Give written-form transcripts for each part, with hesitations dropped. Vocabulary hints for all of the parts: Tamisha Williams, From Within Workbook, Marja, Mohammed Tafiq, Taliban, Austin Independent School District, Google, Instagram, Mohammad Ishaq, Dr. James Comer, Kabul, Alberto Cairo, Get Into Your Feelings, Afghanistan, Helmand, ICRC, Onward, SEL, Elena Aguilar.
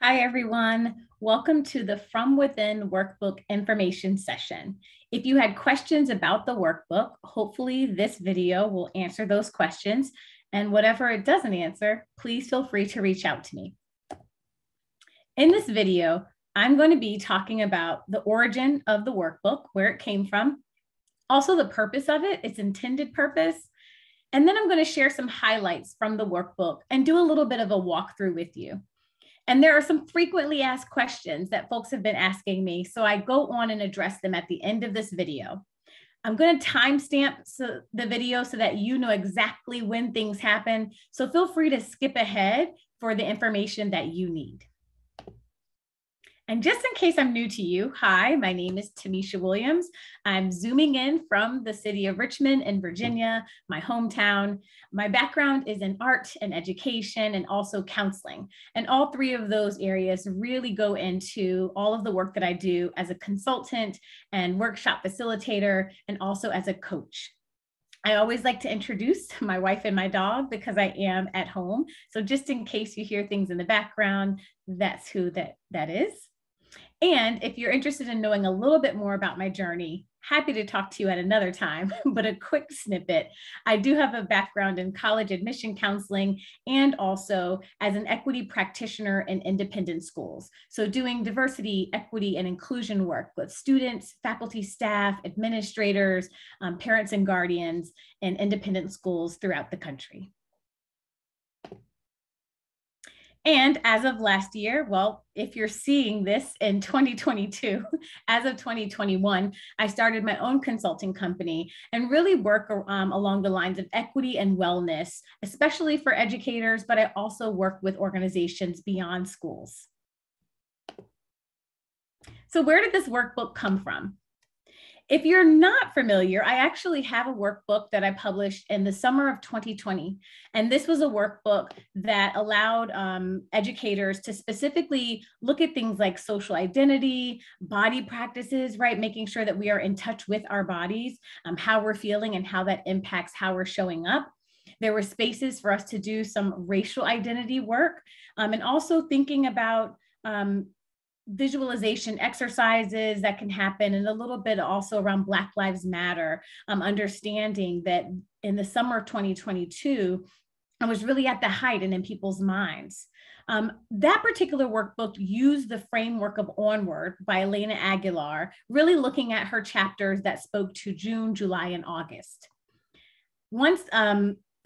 Hi, everyone. Welcome to the From Within Workbook information session. If you had questions about the workbook, hopefully this video will answer those questions. And whatever it doesn't answer, please feel free to reach out to me. In this video, I'm going to be talking about the origin of the workbook, where it came from, also the purpose of it, its intended purpose. And then I'm going to share some highlights from the workbook and do a little bit of a walkthrough with you. And there are some frequently asked questions that folks have been asking me, so I go on and address them at the end of this video. I'm going to timestamp the video so that you know exactly when things happen, so feel free to skip ahead for the information that you need. And just in case I'm new to you, hi, my name is Tamisha Williams. I'm zooming in from the city of Richmond in Virginia, my hometown. My background is in art and education and also counseling. And all three of those areas really go into all of the work that I do as a consultant and workshop facilitator, and also as a coach. I always like to introduce my wife and my dog because I am at home. So just in case you hear things in the background, that's who that is. And if you're interested in knowing a little bit more about my journey, happy to talk to you at another time, but a quick snippet. I do have a background in college admission counseling and also as an equity practitioner in independent schools. So doing diversity, equity, and inclusion work with students, faculty, staff, administrators, parents and guardians in independent schools throughout the country. And as of last year, well, if you're seeing this in 2022, as of 2021, I started my own consulting company and really work along the lines of equity and wellness, especially for educators, but I also work with organizations beyond schools. So where did this workbook come from? If you're not familiar, I actually have a workbook that I published in the summer of 2020. And this was a workbook that allowed educators to specifically look at things like social identity, body practices, right? Making sure that we are in touch with our bodies, how we're feeling and how that impacts how we're showing up. There were spaces for us to do some racial identity work, and also thinking about visualization exercises that can happen, and a little bit also around Black Lives Matter, understanding that in the summer of 2022, I was really at the height and in people's minds. That particular workbook used the framework of Onward by Elena Aguilar, really looking at her chapters that spoke to June, July, and August. Once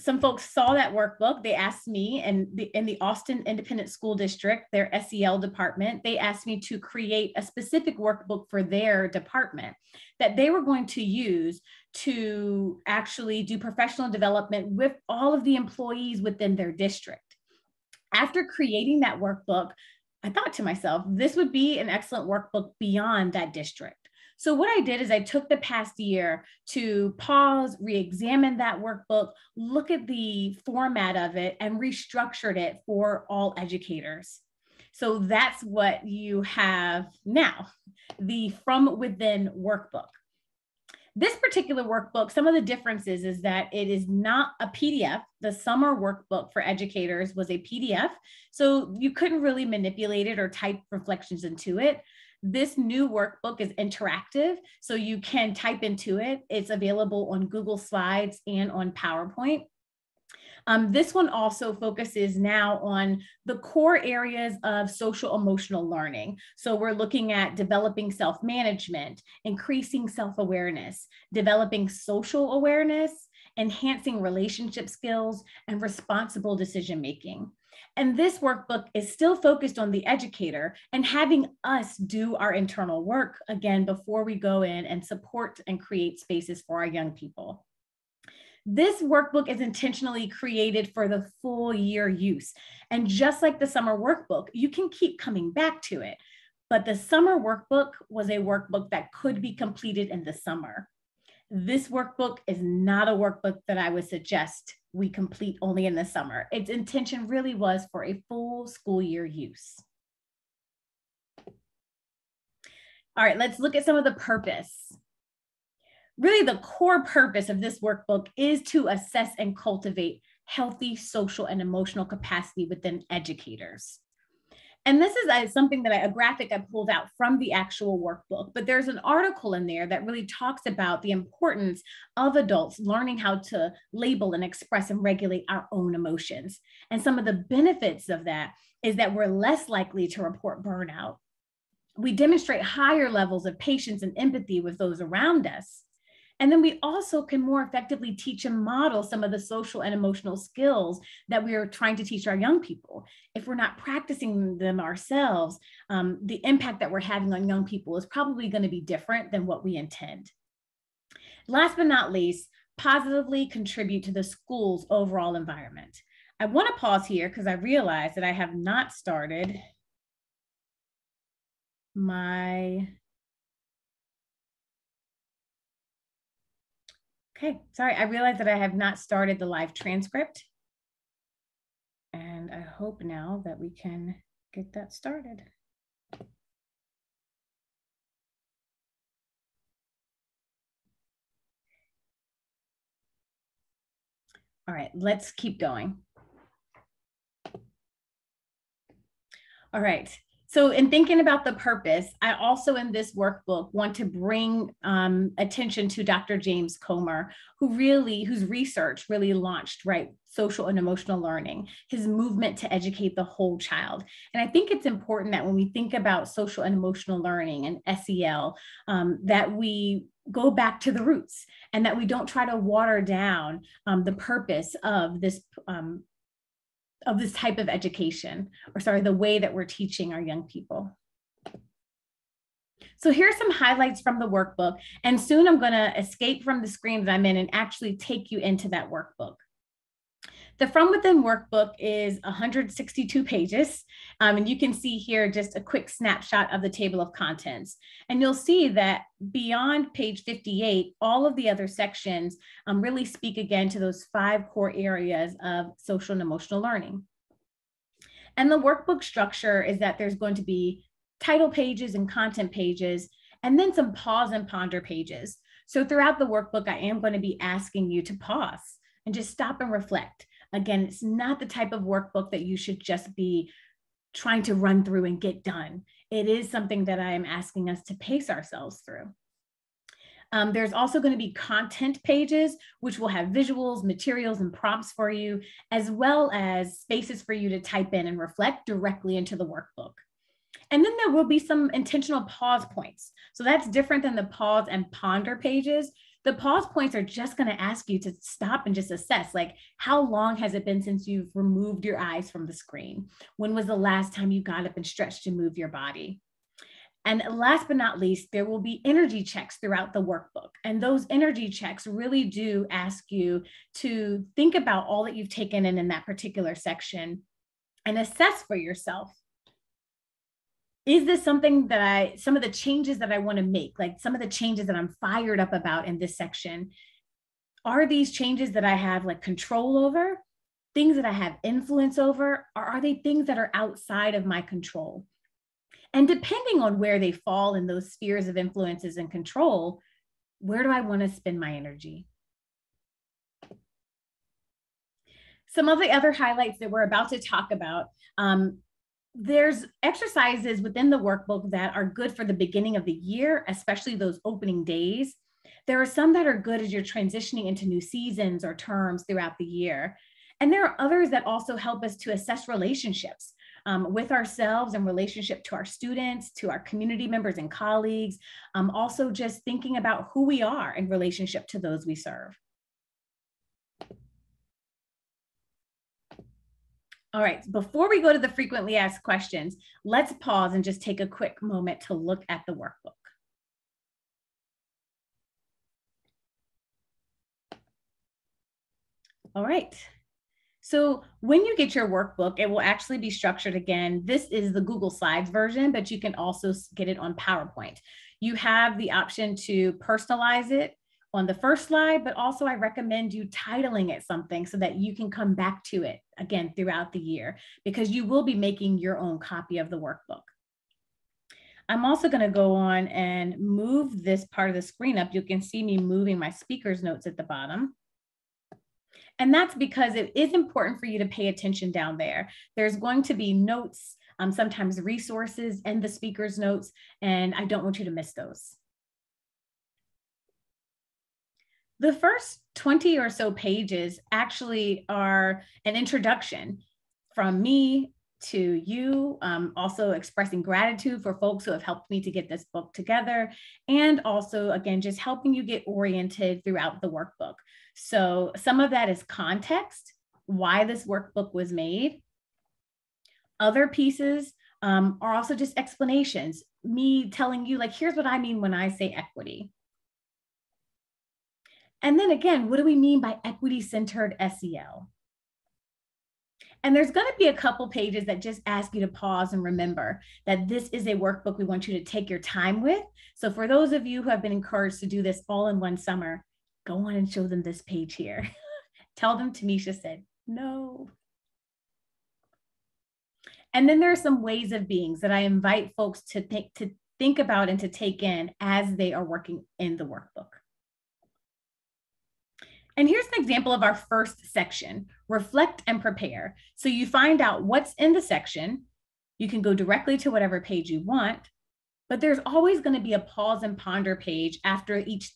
some folks saw that workbook, they asked me, and in the Austin Independent School District, their SEL department, they asked me to create a specific workbook for their department that they were going to use to actually do professional development with all of the employees within their district. After creating that workbook, I thought to myself, this would be an excellent workbook beyond that district. So what I did is I took the past year to pause, re-examine that workbook, look at the format of it, and restructured it for all educators. So that's what you have now, the From Within Workbook. This particular workbook, some of the differences is that it is not a PDF. The summer workbook for educators was a PDF, so you couldn't really manipulate it or type reflections into it. This new workbook is interactive, so you can type into it. It's available on Google Slides and on PowerPoint. This one also focuses now on the core areas of social emotional learning. So we're looking at developing self-management, increasing self-awareness, developing social awareness, enhancing relationship skills, and responsible decision-making. And this workbook is still focused on the educator and having us do our internal work again before we go in and support and create spaces for our young people. This workbook is intentionally created for the full year use. And just like the summer workbook, you can keep coming back to it. But the summer workbook was a workbook that could be completed in the summer. This workbook is not a workbook that I would suggest we complete only in the summer. Its intention really was for a full school year use. All right, let's look at some of the purpose. Really, the core purpose of this workbook is to assess and cultivate healthy social and emotional capacity within educators. And this is something that a graphic I pulled out from the actual workbook, but there's an article in there that really talks about the importance of adults learning how to label and express and regulate our own emotions. And some of the benefits of that is that we're less likely to report burnout. We demonstrate higher levels of patience and empathy with those around us. And then we also can more effectively teach and model some of the social and emotional skills that we are trying to teach our young people. If we're not practicing them ourselves, the impact that we're having on young people is probably going to be different than what we intend. Last but not least, positively contribute to the school's overall environment. I want to pause here because I realize that I have not started my... Okay, sorry, I realized that I have not started the live transcript. And I hope now that we can get that started. All right, let's keep going. All right. So in thinking about the purpose, I also in this workbook want to bring attention to Dr. James Comer, whose research really launched social and emotional learning, his movement to educate the whole child. And I think it's important that when we think about social and emotional learning and SEL, that we go back to the roots and that we don't try to water down the purpose of this type of education, the way that we're teaching our young people. So here's some highlights from the workbook, and soon I'm going to escape from the screen that I'm in and actually take you into that workbook. The From Within workbook is 162 pages, and you can see here just a quick snapshot of the table of contents. And you'll see that beyond page 58, all of the other sections really speak again to those 5 core areas of social and emotional learning. And the workbook structure is that there's going to be title pages and content pages, and then some pause and ponder pages. So throughout the workbook, I am going to be asking you to pause and just stop and reflect. Again, it's not the type of workbook that you should just be trying to run through and get done. It is something that I am asking us to pace ourselves through. There's also going to be content pages, which will have visuals, materials, and prompts for you, as well as spaces for you to type in and reflect directly into the workbook. And then there will be some intentional pause points. So that's different than the pause and ponder pages. The pause points are just going to ask you to stop and just assess, like, how long has it been since you've removed your eyes from the screen? When was the last time you got up and stretched and moved your body? And last but not least, there will be energy checks throughout the workbook. And those energy checks really do ask you to think about all that you've taken in that particular section and assess for yourself. Is this something that some of the changes that I want to make, like some of the changes that I'm fired up about in this section, are these changes that I have like control over, things that I have influence over, or are they things that are outside of my control? And depending on where they fall in those spheres of influences and control, where do I want to spend my energy? Some of the other highlights that we're about to talk about, there's exercises within the workbook that are good for the beginning of the year, especially those opening days. There are some that are good as you're transitioning into new seasons or terms throughout the year. And there are others that also help us to assess relationships with ourselves and relationship to our students, to our community members and colleagues. Also just thinking about who we are in relationship to those we serve. All right, before we go to the frequently asked questions, let's pause and just take a quick moment to look at the workbook. All right, so when you get your workbook, it will actually be structured again. This is the Google Slides version, but you can also get it on PowerPoint. You have the option to personalize it on the first slide, but also I recommend you titling it something so that you can come back to it again throughout the year, because you will be making your own copy of the workbook. I'm also going to go on and move this part of the screen up. You can see me moving my speaker's notes at the bottom. And that's because it is important for you to pay attention down there. There's going to be notes sometimes resources and the speaker's notes, and I don't want you to miss those. The first 20 or so pages actually are an introduction from me to you, also expressing gratitude for folks who have helped me to get this book together, and also, again, just helping you get oriented throughout the workbook. So some of that is context, why this workbook was made. Other pieces are also just explanations, me telling you, like, here's what I mean when I say equity. And then again, what do we mean by equity-centered SEL? And there's going to be a couple pages that just ask you to pause and remember that this is a workbook we want you to take your time with. So for those of you who have been encouraged to do this all in one summer, go on and show them this page here. Tell them Tamisha said no. And then there are some ways of beings that I invite folks to think about and to take in as they are working in the workbook. And here's an example of our first section, reflect and prepare. So you find out what's in the section. You can go directly to whatever page you want, but there's always going to be a pause and ponder page after each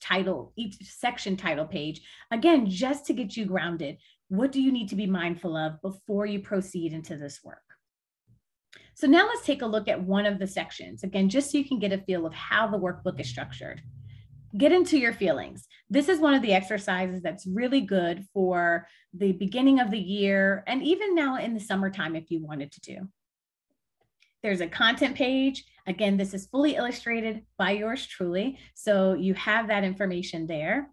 section title page. Again, just to get you grounded. What do you need to be mindful of before you proceed into this work? So now let's take a look at one of the sections. Again, just so you can get a feel of how the workbook is structured. Get into your feelings. This is one of the exercises that's really good for the beginning of the year and even now in the summertime if you wanted to do. There's a content page. Again, this is fully illustrated by yours truly. So you have that information there.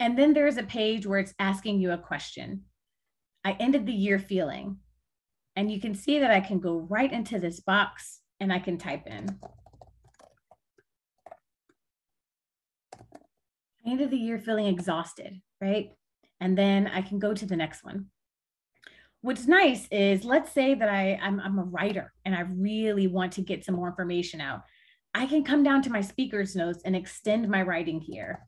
And then there's a page where it's asking you a question. I ended the year feeling. And you can see that I can go right into this box and I can type in. I ended the year feeling exhausted, right? And then I can go to the next one. What's nice is, let's say that I'm a writer and I really want to get some more information out. I can come down to my speaker's notes and extend my writing here.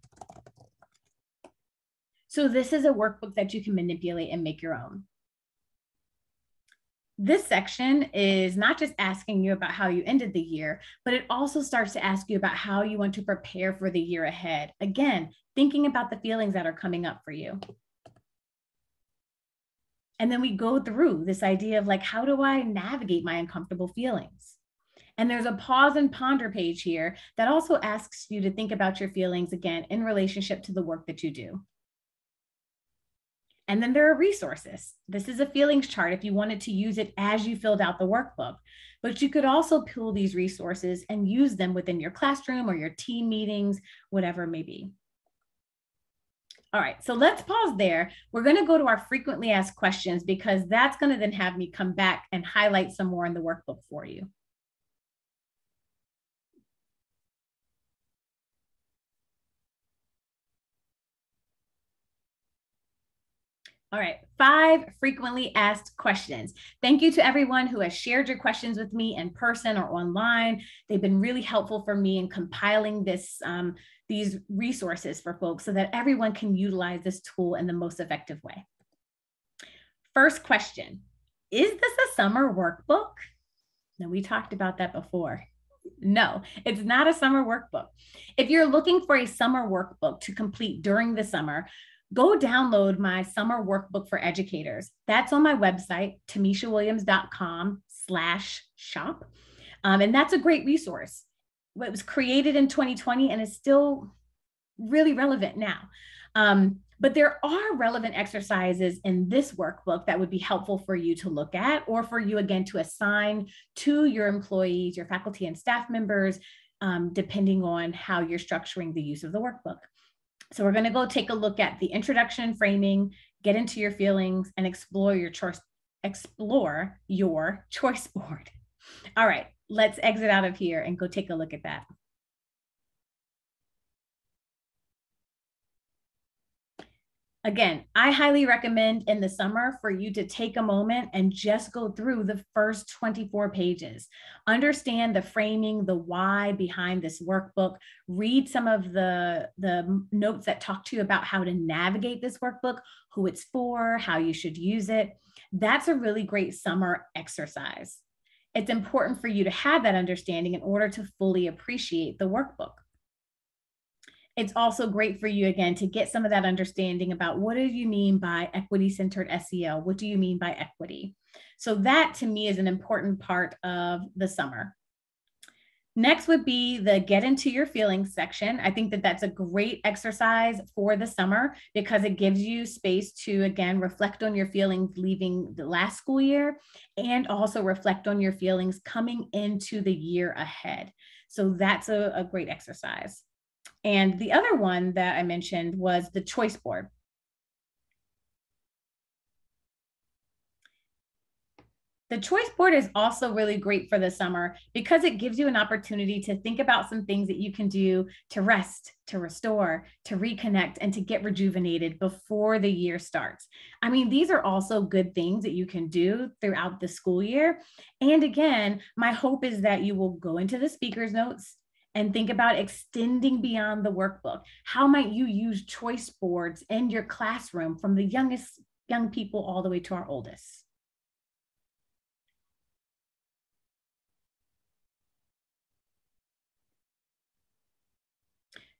So this is a workbook that you can manipulate and make your own. This section is not just asking you about how you ended the year, but it also starts to ask you about how you want to prepare for the year ahead. Again, thinking about the feelings that are coming up for you. And then we go through this idea of, like, how do I navigate my uncomfortable feelings? And there's a pause and ponder page here that also asks you to think about your feelings again in relationship to the work that you do. And then there are resources. This is a feelings chart if you wanted to use it as you filled out the workbook, but you could also pull these resources and use them within your classroom or your team meetings, whatever it may be. All right, so let's pause there. We're gonna go to our frequently asked questions because that's gonna then have me come back and highlight some more in the workbook for you. All right, 5 frequently asked questions. Thank you to everyone who has shared your questions with me in person or online. They've been really helpful for me in compiling this, these resources for folks so that everyone can utilize this tool in the most effective way. First question, is this a summer workbook? Now, we talked about that before. No, it's not a summer workbook. If you're looking for a summer workbook to complete during the summer, go download my summer workbook for educators. That's on my website, TamishaWilliams.com/shop. And that's a great resource. It was created in 2020 and is still really relevant now. But there are relevant exercises in this workbook that would be helpful for you to look at, or for you again to assign to your employees, your faculty and staff members, depending on how you're structuring the use of the workbook. So we're going to go take a look at the introduction and framing, get into your feelings, and explore your choice board. All right, let's exit out of here and go take a look at that. Again, I highly recommend in the summer for you to take a moment and just go through the first 24 pages. Understand the framing, the why behind this workbook. Read some of the notes that talk to you about how to navigate this workbook, who it's for, how you should use it. that's a really great summer exercise. It's important for you to have that understanding in order to fully appreciate the workbook. It's also great for you, again, to get some of that understanding about what do you mean by equity-centered SEL? What do you mean by equity? So that, to me, is an important part of the summer. Next would be the Get Into Your Feelings section. I think that that's a great exercise for the summer because it gives you space to, again, reflect on your feelings leaving the last school year and also reflect on your feelings coming into the year ahead. So that's a great exercise. And the other one that I mentioned was the choice board. The choice board is also really great for the summer because it gives you an opportunity to think about some things that you can do to rest, to restore, to reconnect, and to get rejuvenated before the year starts. I mean, these are also good things that you can do throughout the school year. And again, my hope is that you will go into the speaker's notes and think about extending beyond the workbook. How might you use choice boards in your classroom from the young people all the way to our oldest?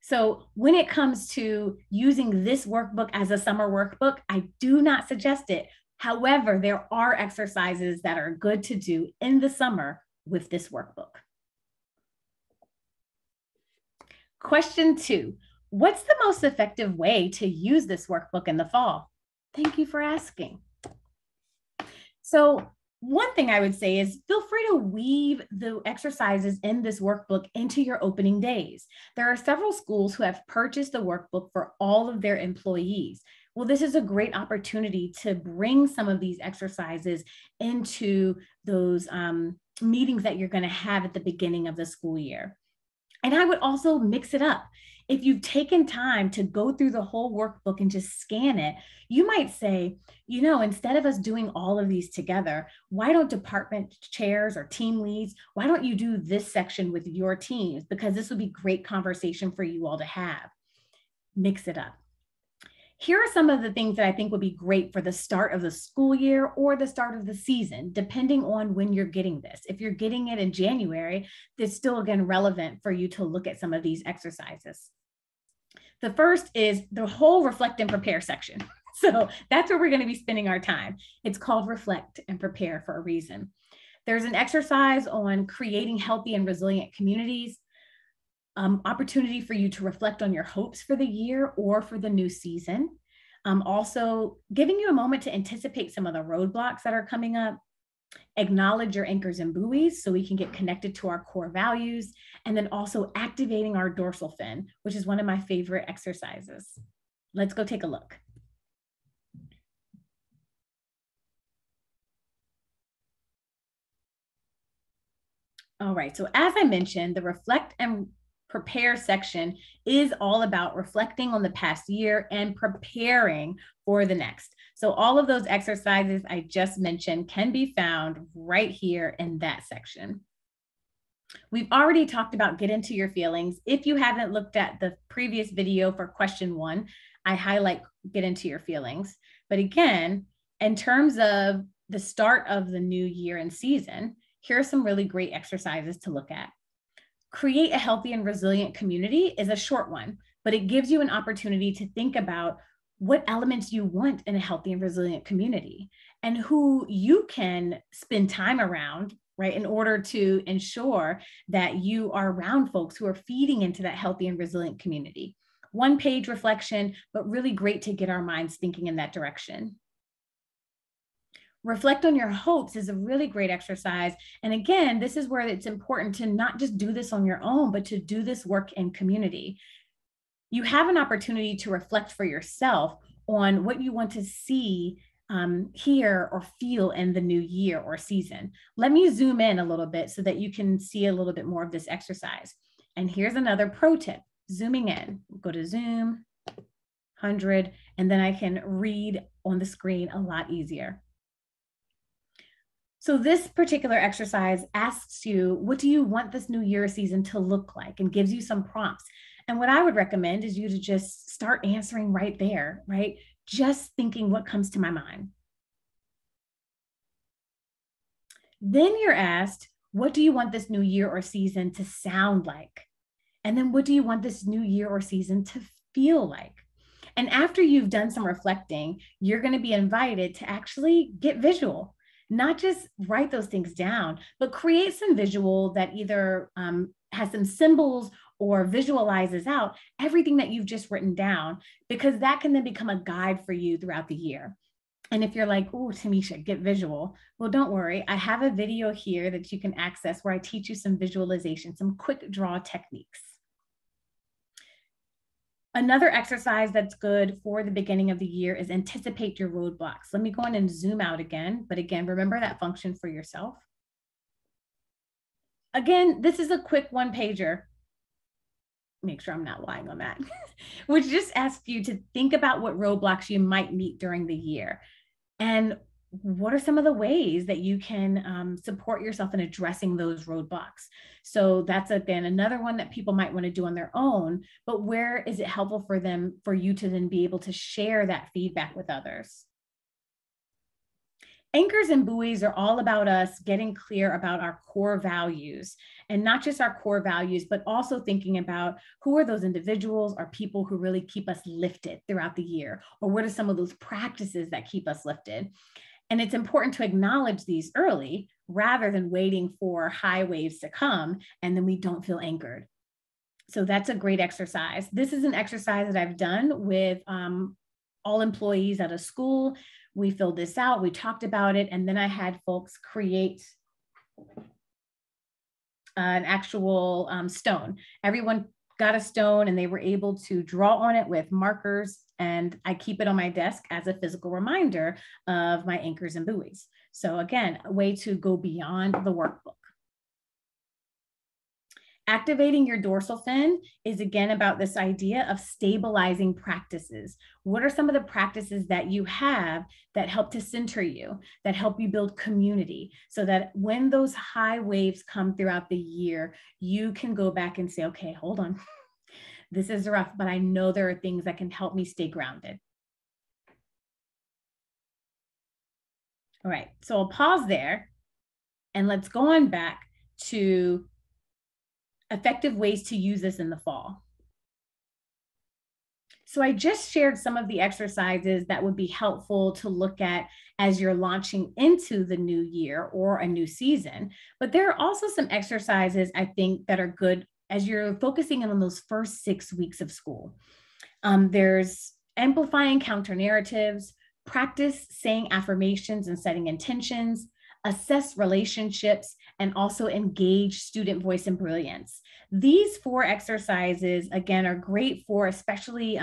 So when it comes to using this workbook as a summer workbook, I do not suggest it. However, there are exercises that are good to do in the summer with this workbook. Question 2, what's the most effective way to use this workbook in the fall? Thank you for asking. So one thing I would say is feel free to weave the exercises in this workbook into your opening days. There are several schools who have purchased the workbook for all of their employees. Well, this is a great opportunity to bring some of these exercises into those meetings that you're going to have at the beginning of the school year. And I would also mix it up. If you've taken time to go through the whole workbook and just scan it, you might say, you know, instead of us doing all of these together, why don't department chairs or team leads, why don't you do this section with your teams? Because this would be great conversation for you all to have. Mix it up. Here are some of the things that I think would be great for the start of the school year or the start of the season, depending on when you're getting this. If you're getting it in January, it's still, again, relevant for you to look at some of these exercises. The first is the whole reflect and prepare section. So that's where we're going to be spending our time. It's called reflect and prepare for a reason. There's an exercise on creating healthy and resilient communities. Opportunity for you to reflect on your hopes for the year or for the new season. Also giving you a moment to anticipate some of the roadblocks that are coming up, acknowledge your anchors and buoys so we can get connected to our core values, and then also activating our dorsal fin, which is one of my favorite exercises. Let's go take a look. All right, so as I mentioned, the reflect and prepare section is all about reflecting on the past year and preparing for the next. So all of those exercises I just mentioned can be found right here in that section. We've already talked about Get Into Your Feelings. If you haven't looked at the previous video for question 1, I highlight Get Into Your Feelings. But again, in terms of the start of the new year and season, here are some really great exercises to look at. Create a healthy and resilient community is a short one, but it gives you an opportunity to think about what elements you want in a healthy and resilient community and who you can spend time around, right, in order to ensure that you are around folks who are feeding into that healthy and resilient community. One-page reflection, but really great to get our minds thinking in that direction. Reflect on your hopes is a really great exercise. And again, this is where it's important to not just do this on your own, but to do this work in community. You have an opportunity to reflect for yourself on what you want to see, hear, or feel in the new year or season. Let me zoom in a little bit so that you can see a little bit more of this exercise. And here's another pro tip, zooming in. Go to zoom, 100, and then I can read on the screen a lot easier. So this particular exercise asks you, what do you want this new year season to look like, and gives you some prompts. And what I would recommend is you to just start answering right there, right? Just thinking what comes to my mind. Then you're asked, what do you want this new year or season to sound like? And then what do you want this new year or season to feel like? And after you've done some reflecting, you're going to be invited to actually get visual, not just write those things down, but create some visual that either has some symbols or visualizes out everything that you've just written down, because that can then become a guide for you throughout the year. And if you're like, oh, Tamisha, get visual. Well, don't worry. I have a video here that you can access where I teach you some visualization, some quick draw techniques. Another exercise that's good for the beginning of the year is anticipate your roadblocks. Let me go in and zoom out again. But again, remember that function for yourself. Again, this is a quick one-pager. Make sure I'm not lying on that, which just asks you to think about what roadblocks you might meet during the year. And what are some of the ways that you can support yourself in addressing those roadblocks? So that's, again, another one that people might want to do on their own, but where is it helpful for them, for you to then be able to share that feedback with others? Anchors and buoys are all about us getting clear about our core values, and not just our core values, but also thinking about who are those individuals or people who really keep us lifted throughout the year, or what are some of those practices that keep us lifted. And it's important to acknowledge these early rather than waiting for high waves to come and then we don't feel anchored. So that's a great exercise. This is an exercise that I've done with all employees at a school. We filled this out, we talked about it, and then I had folks create an actual stone. Everyone got a stone and they were able to draw on it with markers, and I keep it on my desk as a physical reminder of my anchors and buoys. So again, a way to go beyond the workbook. Activating your dorsal fin is again about this idea of stabilizing practices. What are some of the practices that you have that help to center you, that help you build community, so that when those high waves come throughout the year, you can go back and say, okay, hold on, this is rough, but I know there are things that can help me stay grounded. All right, so I'll pause there and let's go on back to effective ways to use this in the fall. So I just shared some of the exercises that would be helpful to look at as you're launching into the new year or a new season. But there are also some exercises I think that are good as you're focusing in on those first 6 weeks of school. There's amplifying counter narratives, practice saying affirmations and setting intentions, assess relationships, and also engage student voice and brilliance. These four exercises, again, are great for especially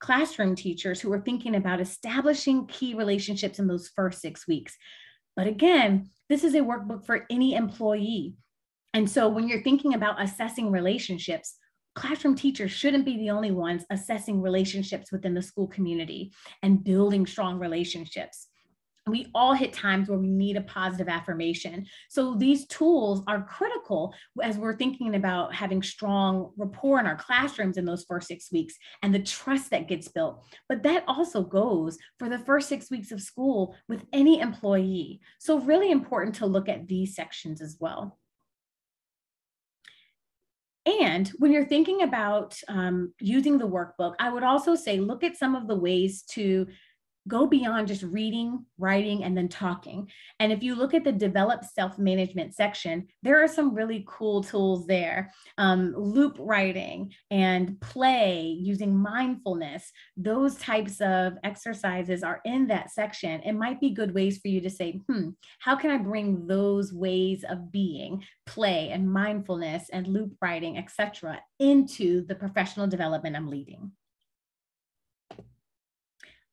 classroom teachers who are thinking about establishing key relationships in those first 6 weeks. But again, this is a workbook for any employee. And so when you're thinking about assessing relationships, classroom teachers shouldn't be the only ones assessing relationships within the school community and building strong relationships. We all hit times where we need a positive affirmation. So these tools are critical as we're thinking about having strong rapport in our classrooms in those first 6 weeks and the trust that gets built. But that also goes for the first 6 weeks of school with any employee. So really important to look at these sections as well. And when you're thinking about using the workbook, I would also say look at some of the ways to go beyond just reading, writing, and then talking. And if you look at the develop self-management section, there are some really cool tools there. Loop writing and play using mindfulness, those types of exercises are in that section. It might be good ways for you to say, how can I bring those ways of being, play and mindfulness and loop writing, etc., into the professional development I'm leading?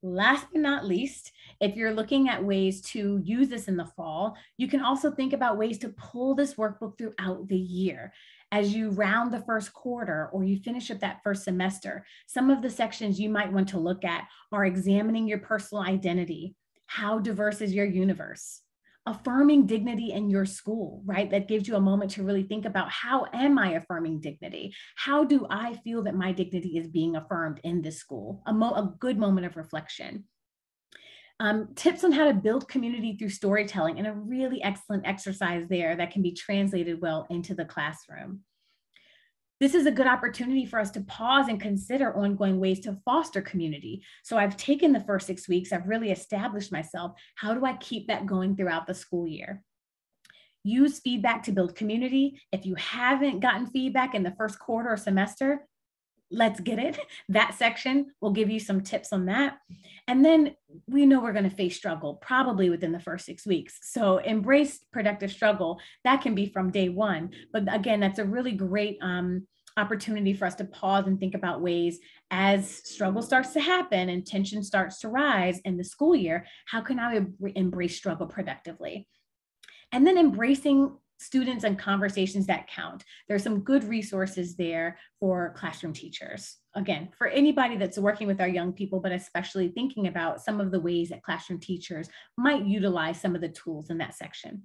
Last but not least, if you're looking at ways to use this in the fall, you can also think about ways to pull this workbook throughout the year. As you round the first quarter or you finish up that first semester, some of the sections you might want to look at are examining your personal identity. How diverse is your universe? Affirming dignity in your school, right? That gives you a moment to really think about, how am I affirming dignity? How do I feel that my dignity is being affirmed in this school? A good moment of reflection. Tips on how to build community through storytelling, and a really excellent exercise there that can be translated well into the classroom. This is a good opportunity for us to pause and consider ongoing ways to foster community. So I've taken the first 6 weeks, I've really established myself. How do I keep that going throughout the school year? Use feedback to build community. If you haven't gotten feedback in the first quarter or semester, let's get it. That section will give you some tips on that. And then we know we're going to face struggle probably within the first 6 weeks. So embrace productive struggle. That can be from day one. But again, that's a really great opportunity for us to pause and think about ways as struggle starts to happen and tension starts to rise in the school year. How can I embrace struggle productively? And then embracing students and conversations that count. There's some good resources there for classroom teachers. Again, for anybody that's working with our young people, but especially thinking about some of the ways that classroom teachers might utilize some of the tools in that section.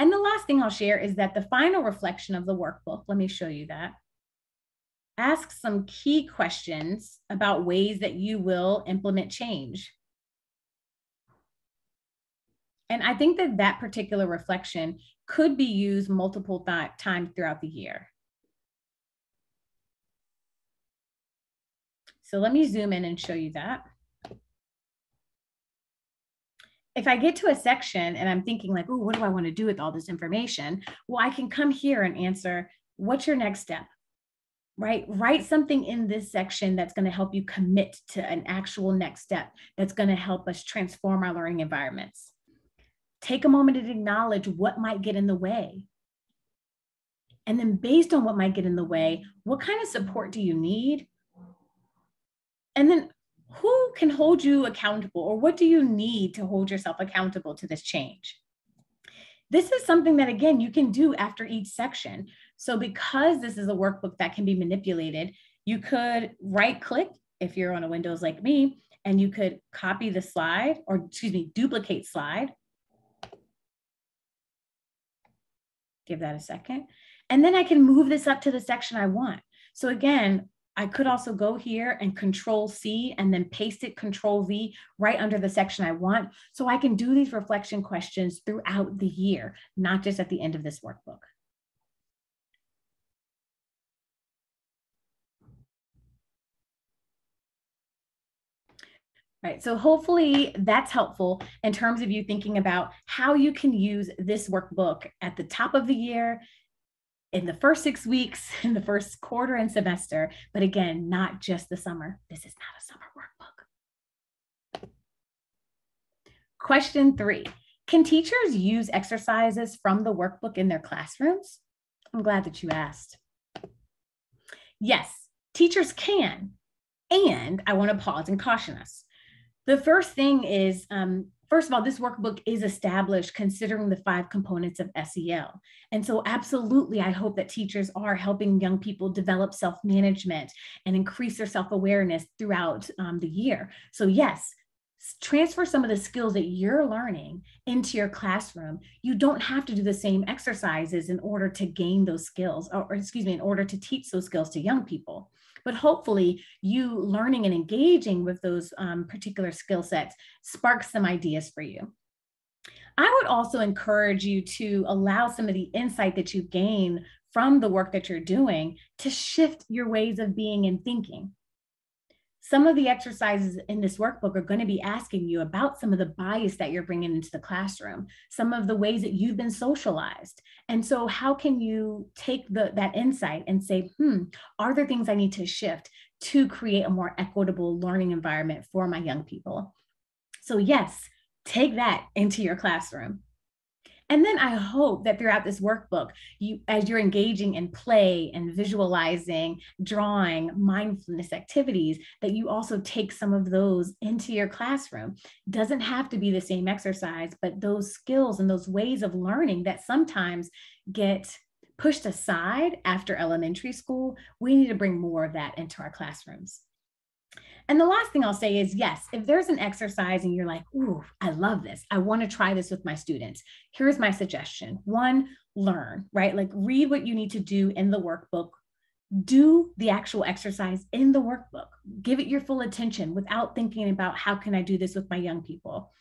And the last thing I'll share is that the final reflection of the workbook, let me show you that, asks some key questions about ways that you will implement change. And I think that that particular reflection could be used multiple times throughout the year. So let me zoom in and show you that. If I get to a section and I'm thinking like, oh, what do I want to do with all this information? Well, I can come here and answer, what's your next step? Right? Write something in this section that's going to help you commit to an actual next step that's going to help us transform our learning environments. Take a moment and acknowledge what might get in the way. And then based on what might get in the way, what kind of support do you need? And then who can hold you accountable, or what do you need to hold yourself accountable to this change? This is something that, again, you can do after each section. So because this is a workbook that can be manipulated, you could right click if you're on a Windows like me, and you could copy the slide, or excuse me, duplicate slide. Give that a second. And then I can move this up to the section I want. So again, I could also go here and control C and then paste it, control V right under the section I want. So I can do these reflection questions throughout the year, not just at the end of this workbook. All right, so hopefully that's helpful in terms of you thinking about how you can use this workbook at the top of the year, in the first 6 weeks, in the first quarter and semester, but again, not just the summer. This is not a summer workbook. Question 3, can teachers use exercises from the workbook in their classrooms? I'm glad that you asked. Yes, teachers can, and I want to pause and caution us. The first thing is, first of all, this workbook is established considering the 5 components of SEL. And so absolutely, I hope that teachers are helping young people develop self-management and increase their self-awareness throughout the year. So yes, transfer some of the skills that you're learning into your classroom. You don't have to do the same exercises in order to gain those skills, or excuse me, in order to teach those skills to young people. But hopefully you learning and engaging with those particular skill sets sparks some ideas for you. I would also encourage you to allow some of the insight that you gain from the work that you're doing to shift your ways of being and thinking. Some of the exercises in this workbook are going to be asking you about some of the bias that you're bringing into the classroom, some of the ways that you've been socialized. And so how can you take that insight and say, are there things I need to shift to create a more equitable learning environment for my young people? So yes, take that into your classroom. And then I hope that throughout this workbook, as you're engaging in play and visualizing, drawing, mindfulness activities, that you also take some of those into your classroom. Doesn't have to be the same exercise, but those skills and those ways of learning that sometimes get pushed aside after elementary school, we need to bring more of that into our classrooms. And the last thing I'll say is, yes, if there's an exercise and you're like, ooh, I love this, I want to try this with my students, here's my suggestion. 1, learn, right? Like read what you need to do in the workbook do the actual exercise in the workbook. Give it your full attention without thinking about how can I do this with my young people.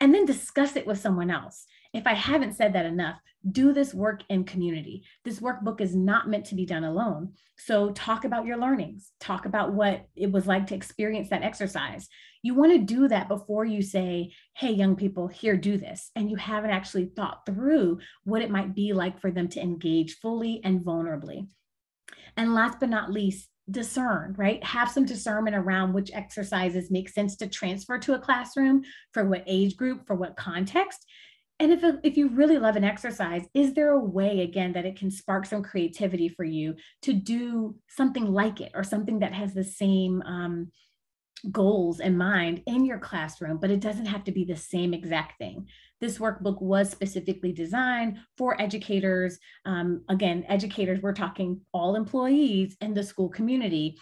And then discuss it with someone else. If I haven't said that enough, do this work in community. This workbook is not meant to be done alone. So talk about your learnings. Talk about what it was like to experience that exercise. You want to do that before you say, hey, young people, here, do this. And you haven't actually thought through what it might be like for them to engage fully and vulnerably. And last but not least, discern, right? Have some discernment around which exercises make sense to transfer to a classroom, for what age group, for what context. And if you really love an exercise, is there a way, again, that it can spark some creativity for you to do something like it, or something that has the same goals in mind in your classroom, but it doesn't have to be the same exact thing? This workbook was specifically designed for educators. Again, educators, we're talking all employees in the school community,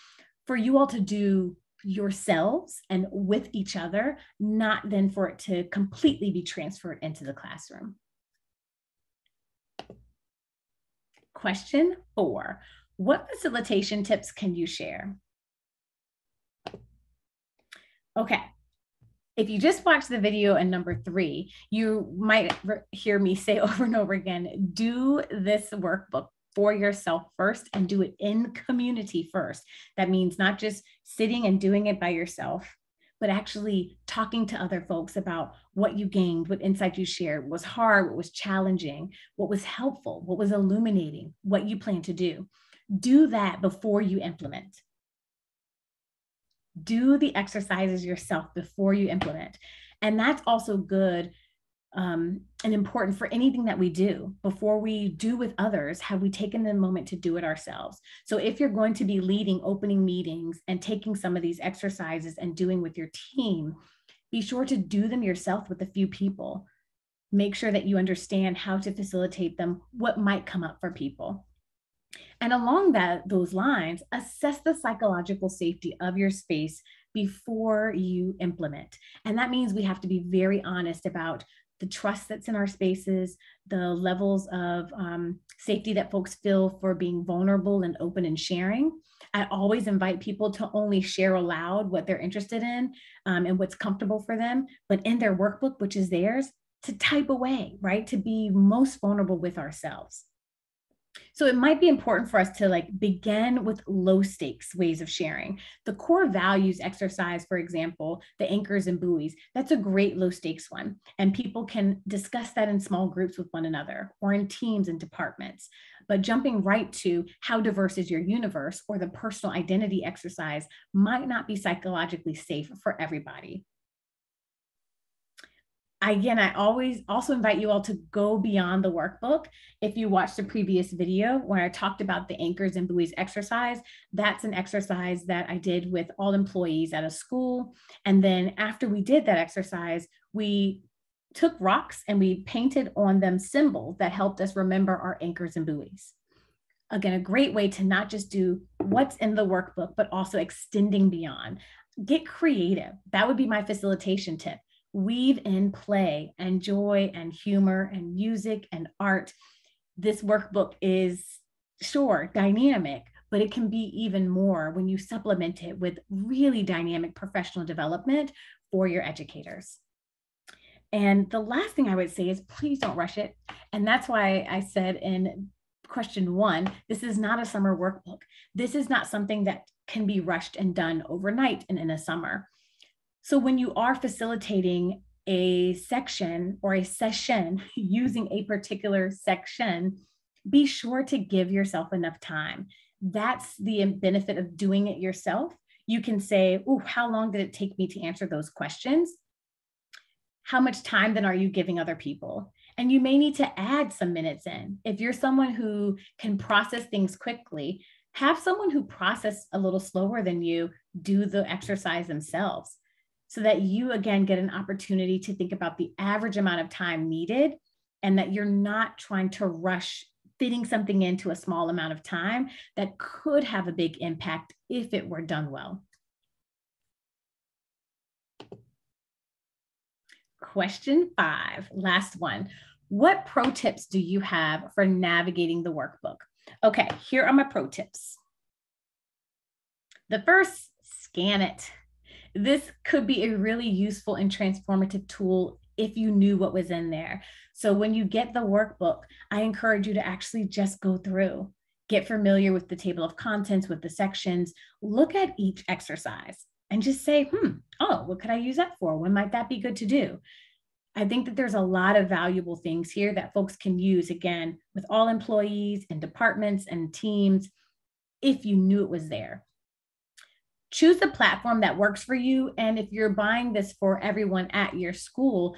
for you all to do yourselves and with each other, not then for it to completely be transferred into the classroom. Question 4, what facilitation tips can you share? Okay, if you just watched the video in number 3, you might hear me say over and over again, do this workbook for yourself first and do it in community first. That means not just sitting and doing it by yourself, but actually talking to other folks about what you gained, what insight you shared, what was hard, what was challenging, what was helpful, what was illuminating, what you plan to do. Do that before you implement. Do the exercises yourself before you implement. And that's also good and important for anything that we do. Before we do with others, have we taken the moment to do it ourselves? So if you're going to be leading opening meetings and taking some of these exercises and doing with your team, be sure to do them yourself with a few people. Make sure that you understand how to facilitate them, what might come up for people. And along those lines, assess the psychological safety of your space before you implement. And that means we have to be very honest about the trust that's in our spaces, the levels of safety that folks feel for being vulnerable and open and sharing. I always invite people to only share aloud what they're interested in and what's comfortable for them, but in their workbook, which is theirs, to type away, right? To be most vulnerable with ourselves. So it might be important for us to begin with low stakes ways of sharing. The core values exercise, for example, the anchors and buoys, that's a great low stakes one. And people can discuss that in small groups with one another or in teams and departments. But jumping right to how diverse is your universe or the personal identity exercise might not be psychologically safe for everybody. Again, I always also invite you all to go beyond the workbook. If you watched the previous video where I talked about the anchors and buoys exercise, that's an exercise that I did with all employees at a school. And then after we did that exercise, we took rocks and we painted on them symbols that helped us remember our anchors and buoys. Again, a great way to not just do what's in the workbook, but also extending beyond. Get creative. That would be my facilitation tip. Weave in play and joy and humor and music and art. This workbook is, sure, dynamic, but it can be even more when you supplement it with really dynamic professional development for your educators. And the last thing I would say is please don't rush it. And that's why I said in question 1, this is not a summer workbook. This is not something that can be rushed and done overnight and in a summer. So when you are facilitating a section or a session using a particular section, be sure to give yourself enough time. That's the benefit of doing it yourself. You can say, oh, how long did it take me to answer those questions? How much time then are you giving other people? And you may need to add some minutes in. If you're someone who can process things quickly, have someone who processes a little slower than you do the exercise themselves, so that you, again, get an opportunity to think about the average amount of time needed and that you're not trying to rush fitting something into a small amount of time that could have a big impact if it were done well. Question 5, last one. What pro tips do you have for navigating the workbook? Okay, here are my pro tips. The first, scan it. This could be a really useful and transformative tool if you knew what was in there. So when you get the workbook, I encourage you to actually just go through, get familiar with the table of contents, with the sections, look at each exercise and just say, oh, what could I use that for? When might that be good to do? I think that there's a lot of valuable things here that folks can use, again, with all employees and departments and teams, if you knew it was there. Choose the platform that works for you. And if you're buying this for everyone at your school,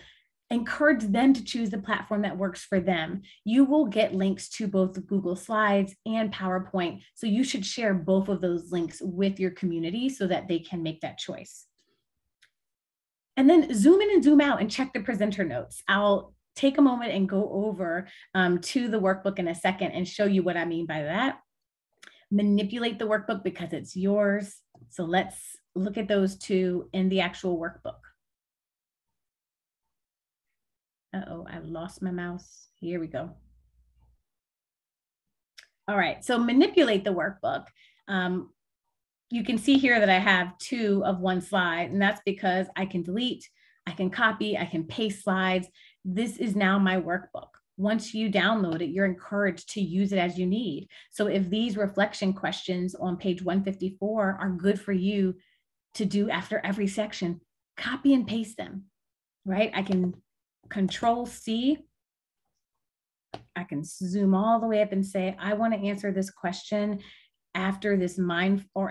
encourage them to choose the platform that works for them. You will get links to both Google Slides and PowerPoint. So you should share both of those links with your community so that they can make that choice. And then zoom in and zoom out and check the presenter notes. I'll take a moment and go over to the workbook in a second and show you what I mean by that. Manipulate the workbook because it's yours. So let's look at those two in the actual workbook. Uh-oh, I lost my mouse. Here we go. All right, so manipulate the workbook. You can see here that I have two of one slide, and that's because I can delete, I can copy, I can paste slides. This is now my workbook. Once you download it, you're encouraged to use it as you need. So if these reflection questions on page 154 are good for you to do after every section, copy and paste them, right? I can Control C. I can zoom all the way up and say, I want to answer this question after this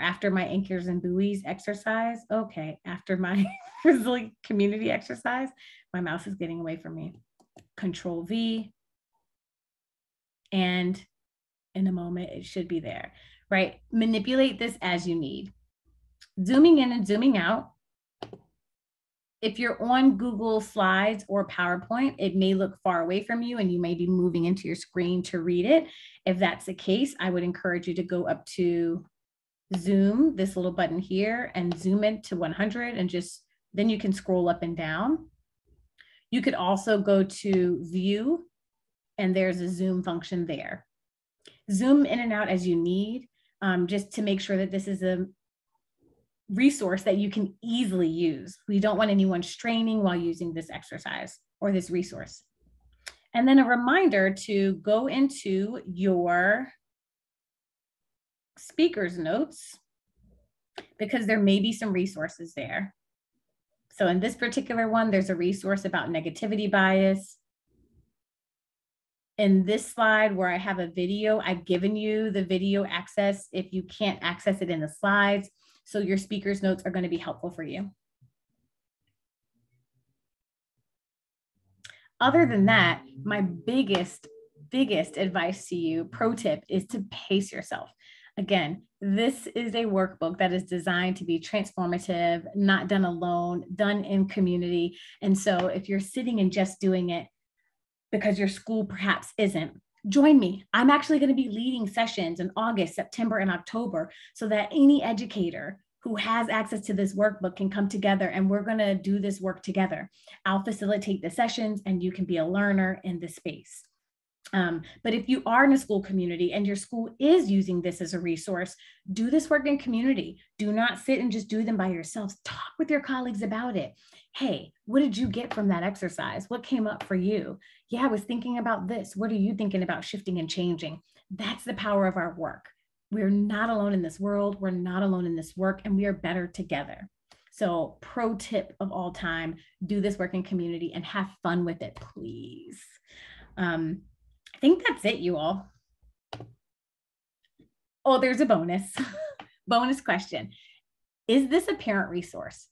after my anchors and buoys exercise. Okay, after my community exercise. My mouse is getting away from me. Control V. And in a moment, it should be there, right? Manipulate this as you need. Zooming in and zooming out. If you're on Google Slides or PowerPoint, it may look far away from you and you may be moving into your screen to read it. If that's the case, I would encourage you to go up to Zoom, this little button here, and zoom it to 100 and just, then you can scroll up and down. You could also go to View and there's a zoom function there. Zoom in and out as you need, just to make sure that this is a resource that you can easily use. We don't want anyone straining while using this exercise or this resource. And then a reminder to go into your speaker's notes because there may be some resources there. So in this particular one, there's a resource about negativity bias. In this slide where I have a video, I've given you the video access if you can't access it in the slides. So your speaker's notes are going to be helpful for you. Other than that, my biggest advice to you, pro tip, is to pace yourself. Again, this is a workbook that is designed to be transformative, not done alone, done in community. And so if you're sitting and just doing it because your school perhaps isn't, join me. I'm actually going to be leading sessions in August, September, and October so that any educator who has access to this workbook can come together and we're going to do this work together. I'll facilitate the sessions and you can be a learner in this space. But if you are in a school community and your school is using this as a resource, do this work in community. Do not sit and just do them by yourselves. Talk with your colleagues about it. Hey, what did you get from that exercise? What came up for you? Yeah, I was thinking about this. What are you thinking about shifting and changing? That's the power of our work. We're not alone in this world. We're not alone in this work, and we are better together. So pro tip of all time, do this work in community and have fun with it, please. I think that's it, you all. Oh, there's a bonus question. Is this a parent resource?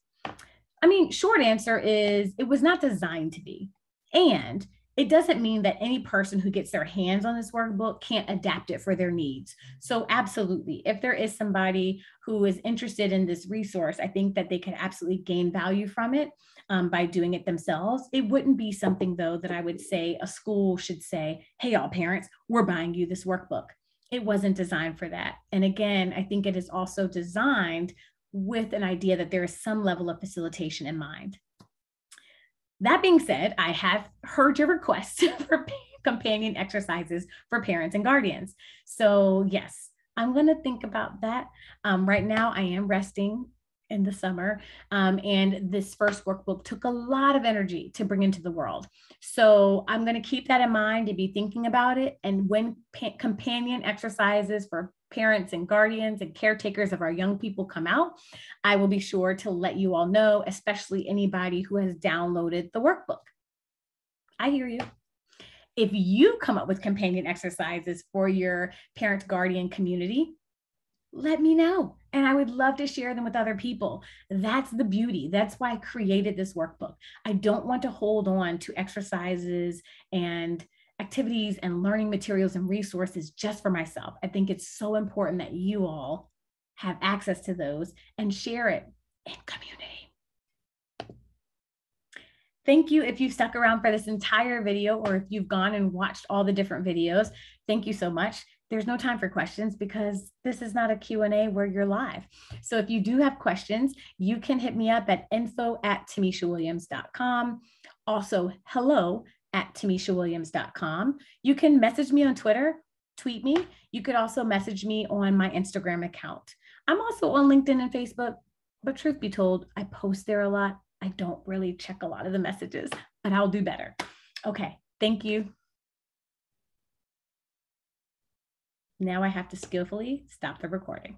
I mean, short answer is it was not designed to be. And it doesn't mean that any person who gets their hands on this workbook can't adapt it for their needs. So absolutely, if there is somebody who is interested in this resource, I think that they could absolutely gain value from it by doing it themselves. It wouldn't be something though that I would say a school should say, hey, all parents, we're buying you this workbook. It wasn't designed for that. And again, I think it is also designed with an idea that there is some level of facilitation in mind. That being said, I have heard your request for companion exercises for parents and guardians. So yes, I'm going to think about that. Right now I am resting in the summer. And this first workbook took a lot of energy to bring into the world. So I'm going to keep that in mind to be thinking about it. And when companion exercises for parents and guardians and caretakers of our young people come out, I will be sure to let you all know, especially anybody who has downloaded the workbook. I hear you. If you come up with companion exercises for your parent guardian community, let me know. And I would love to share them with other people. That's the beauty. That's why I created this workbook. I don't want to hold on to exercises and activities and learning materials and resources just for myself. I think it's so important that you all have access to those and share it in community. Thank you if you've stuck around for this entire video or if you've gone and watched all the different videos. Thank you so much. There's no time for questions because this is not a Q&A where you're live. So if you do have questions, you can hit me up at info@TamishaWilliams.com. Also, hello@TamishaWilliams.com. You can message me on Twitter, tweet me. You could also message me on my Instagram account. I'm also on LinkedIn and Facebook, but truth be told, I post there a lot. I don't really check a lot of the messages, but I'll do better. Okay, thank you. Now I have to skillfully stop the recording.